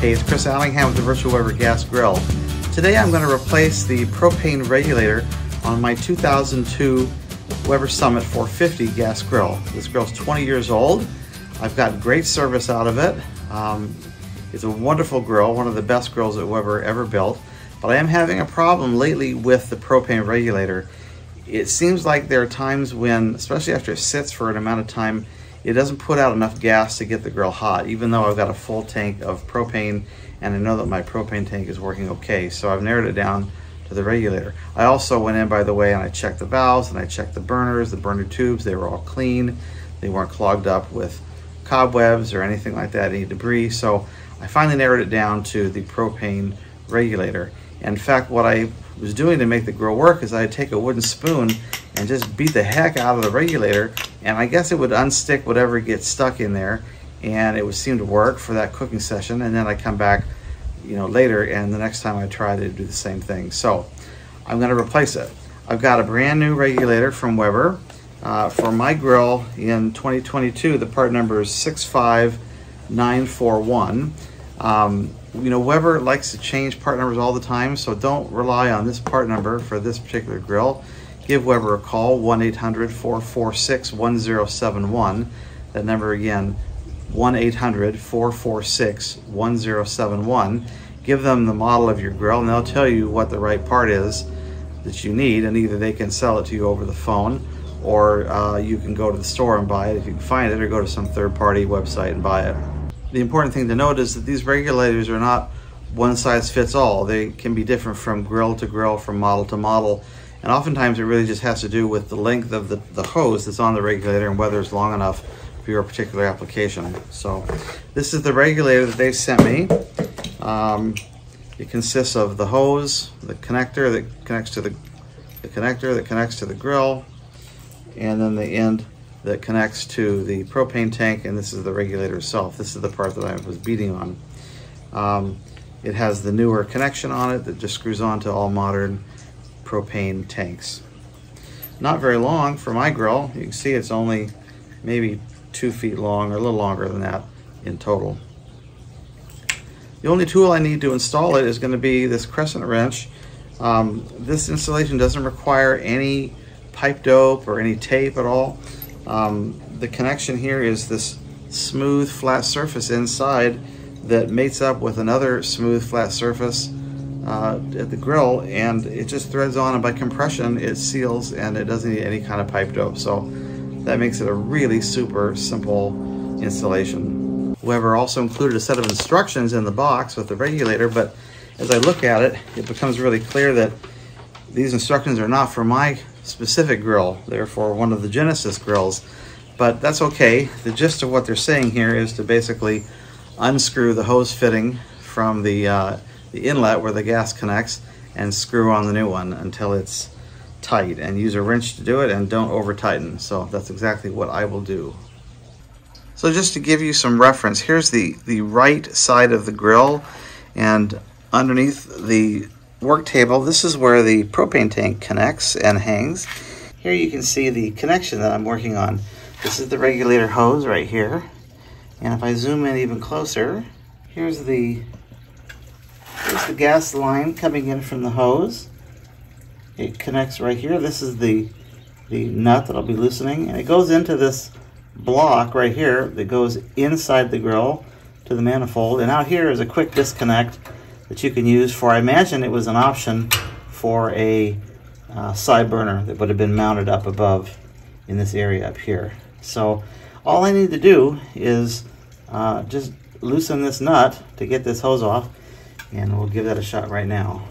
Hey, it's Chris Allingham with the Virtual Weber Gas Grill. Today I'm going to replace the propane regulator on my 2002 Weber Summit 450 gas grill. This grill's 20 years old. I've got great service out of it. It's a wonderful grill, one of the best grills that Weber ever built. But I am having a problem lately with the propane regulator. It seems like there are times when, especially after it sits for an amount of time, it doesn't put out enough gas to get the grill hot, even though I've got a full tank of propane and I know that my propane tank is working okay. So I've narrowed it down to the regulator. I also went in, by the way, and I checked the valves and I checked the burners, the burner tubes. They were all clean. They weren't clogged up with cobwebs or anything like that, any debris. So I finally narrowed it down to the propane regulator. In fact, what I was doing to make the grill work is I'd take a wooden spoon and just beat the heck out of the regulator, and I guess it would unstick whatever gets stuck in there, and it would seem to work for that cooking session. And then I come back, you know, later, and the next time I try to do the same thing. So I'm going to replace it. I've got a brand new regulator from Weber for my grill in 2022. The part number is 65941. You know, Weber likes to change part numbers all the time, so don't rely on this part number for this particular grill. Give Weber a call, 1-800-446-1071. That number again, 1-800-446-1071. Give them the model of your grill and they'll tell you what the right part is that you need, and either they can sell it to you over the phone, or you can go to the store and buy it if you can find it, or go to some third-party website and buy it. The important thing to note is that these regulators are not one size fits all. They can be different from grill to grill, from model to model. And oftentimes it really just has to do with the length of the hose that's on the regulator and whether it's long enough for your particular application. So this is the regulator that they sent me. It consists of the hose, the connector that connects to the connector that connects to the grill, and then the end that connects to the propane tank, and this is the regulator itself. This is the part that I was beating on. It has the newer connection on it that just screws onto all modern propane tanks. Not very long for my grill. You can see it's only maybe 2 feet long, or a little longer than that in total. The only tool I need to install it is going to be this crescent wrench. This installation doesn't require any pipe dope or any tape at all. The connection here is this smooth flat surface inside that mates up with another smooth flat surface at the grill, and it just threads on, and by compression it seals, and it doesn't need any kind of pipe dope. So that makes it a really super simple installation. Weber also included a set of instructions in the box with the regulator, but as I look at it, it becomes really clear that these instructions are not for my specific grill, therefore one of the Genesis grills, but that's okay. The gist of what they're saying here is to basically unscrew the hose fitting from the inlet where the gas connects and screw on the new one until it's tight, and use a wrench to do it, and don't over tighten. So that's exactly what I will do. So just to give you some reference, here's the right side of the grill, and underneath the work table, this is where the propane tank connects and hangs. Here you can see the connection that I'm working on. This is the regulator hose right here. And if I zoom in even closer, here's the gas line coming in from the hose. It connects right here. This is the nut that I'll be loosening. And it goes into this block right here that goes inside the grill to the manifold. And out here is a quick disconnect that you can use for, I imagine it was an option for a side burner that would have been mounted up above in this area up here. So all I need to do is just loosen this nut to get this hose off, and we'll give that a shot right now.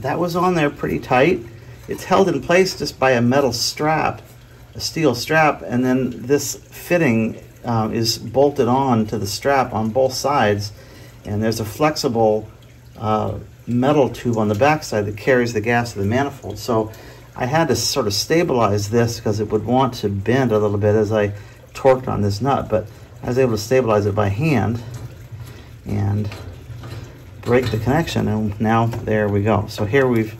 That was on there pretty tight. It's held in place just by a metal strap, a steel strap, and then this fitting is bolted on to the strap on both sides, and there's a flexible metal tube on the backside that carries the gas to the manifold. So I had to sort of stabilize this because it would want to bend a little bit as I torqued on this nut, but I was able to stabilize it by hand and break the connection, and now there we go. So here we've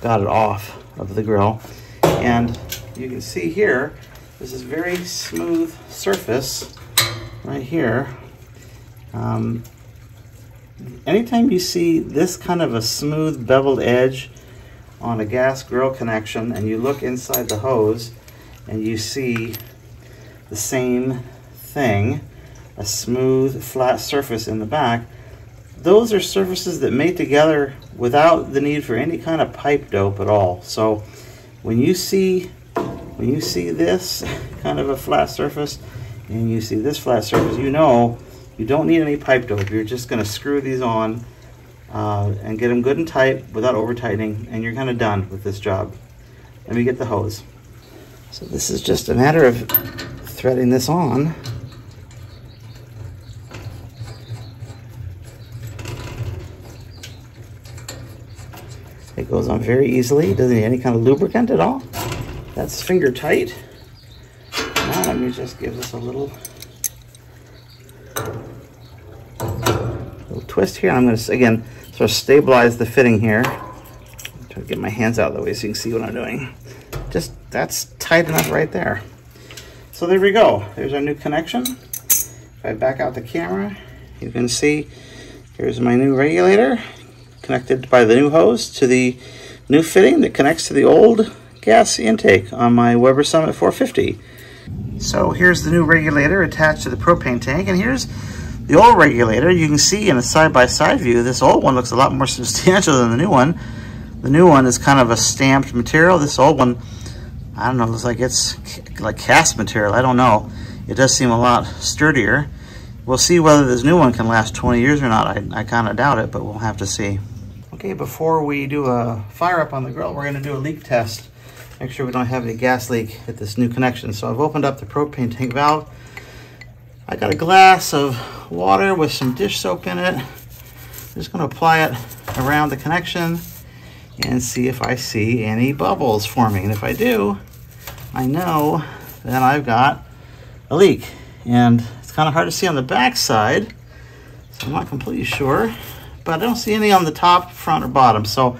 got it off of the grill, and you can see here this is very smooth surface right here. Anytime you see this kind of a smooth beveled edge on a gas grill connection and you look inside the hose and you see the same thing, a smooth flat surface in the back, those are surfaces that mate together without the need for any kind of pipe dope at all. So when you see this kind of a flat surface and you see this flat surface, you know you don't need any pipe dope. You're just going to screw these on and get them good and tight without over tightening, and you're kind of done with this job. Let me get the hose. So this is just a matter of threading this on. It goes on very easily. Doesn't need any kind of lubricant at all. That's finger tight. Now let me just give this a little twist here. I'm going to, again, sort of stabilize the fitting here. Try to get my hands out of the way so you can see what I'm doing. Just, that's tight enough right there. So there we go. There's our new connection. If I back out the camera, you can see here's my new regulator connected by the new hose to the new fitting that connects to the old gas intake on my Weber Summit 450. So here's the new regulator attached to the propane tank, and here's the old regulator. You can see in a side-by-side view, this old one looks a lot more substantial than the new one. The new one is kind of a stamped material. This old one, I don't know, looks like it's like cast material. I don't know. It does seem a lot sturdier. We'll see whether this new one can last 20 years or not. I kind of doubt it, but we'll have to see. Okay, before we do a fire up on the grill, we're going to do a leak test. Make sure we don't have any gas leak at this new connection. So I've opened up the propane tank valve. I got a glass of water with some dish soap in it. I'm just going to apply it around the connection and see if I see any bubbles forming. And if I do, I know that I've got a leak. And it's kind of hard to see on the back side, so I'm not completely sure. But I don't see any on the top, front, or bottom. So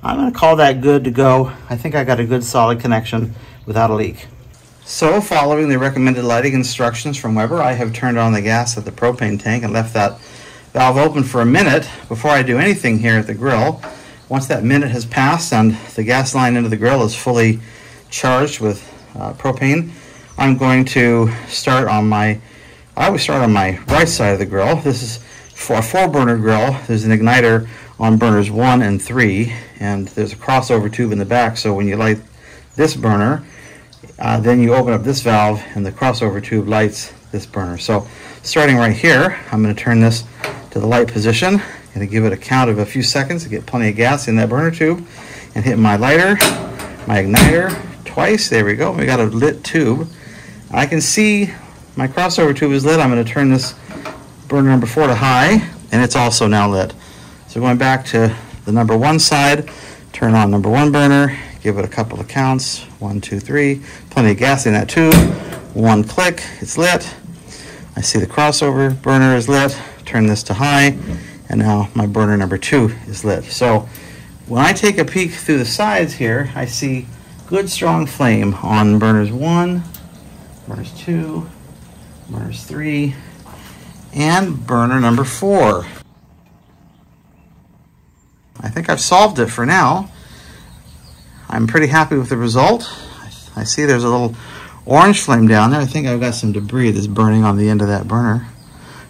I'm going to call that good to go. I think I got a good solid connection without a leak. So following the recommended lighting instructions from Weber, I have turned on the gas at the propane tank and left that valve open for a minute before I do anything here at the grill. Once that minute has passed and the gas line into the grill is fully charged with propane, I'm going to start on my, I always start on my right side of the grill. This is for a 4-burner grill. There's an igniter on burners 1 and 3, and there's a crossover tube in the back, so when you light this burner, then you open up this valve and the crossover tube lights this burner. So starting right here, I'm going to turn this to the light position. I'm going to give it a count of a few seconds to get plenty of gas in that burner tube, and hit my lighter, my igniter twice. There we go. We got a lit tube. I can see my crossover tube is lit. I'm going to turn this burner number 4 to high, and it's also now lit. So going back to the number 1 side, turn on number 1 burner, give it a couple of counts, 1, 2, 3, plenty of gas in that tube, 1 click, it's lit. I see the crossover burner is lit, turn this to high, and now my burner number 2 is lit. So when I take a peek through the sides here, I see good strong flame on burners 1, burners 2, burners 3, and burner number 4. I think I've solved it for now. I'm pretty happy with the result. I see there's a little orange flame down there. I think I've got some debris that's burning on the end of that burner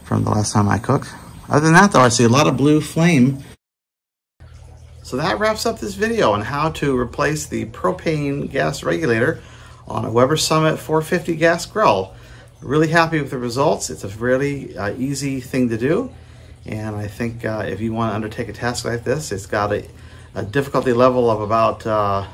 from the last time I cooked. Other than that though, I see a lot of blue flame. So that wraps up this video on how to replace the propane gas regulator on a Weber Summit 450 gas grill. Really happy with the results. It's a really easy thing to do. And I think if you want to undertake a task like this, it's got a difficulty level of about, on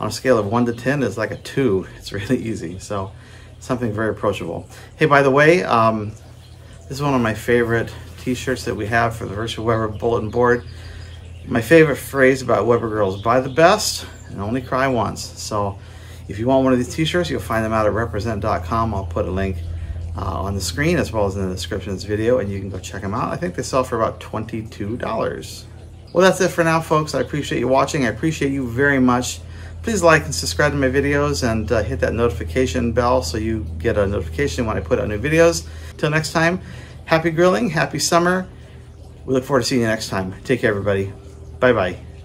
a scale of 1 to 10, is like a 2. It's really easy. So something very approachable. Hey, by the way, this is one of my favorite t-shirts that we have for the Virtual Weber bulletin board. My favorite phrase about Weber Grill is buy the best and only cry once. So if you want one of these t-shirts, you'll find them out at represent.com. I'll put a link on the screen as well as in the description of this video, and you can go check them out. I think they sell for about $22. Well, that's it for now, folks. I appreciate you watching. I appreciate you very much. Please like and subscribe to my videos, and hit that notification bell so you get a notification when I put out new videos. Till next time, happy grilling, happy summer. We look forward to seeing you next time. Take care, everybody. Bye-bye.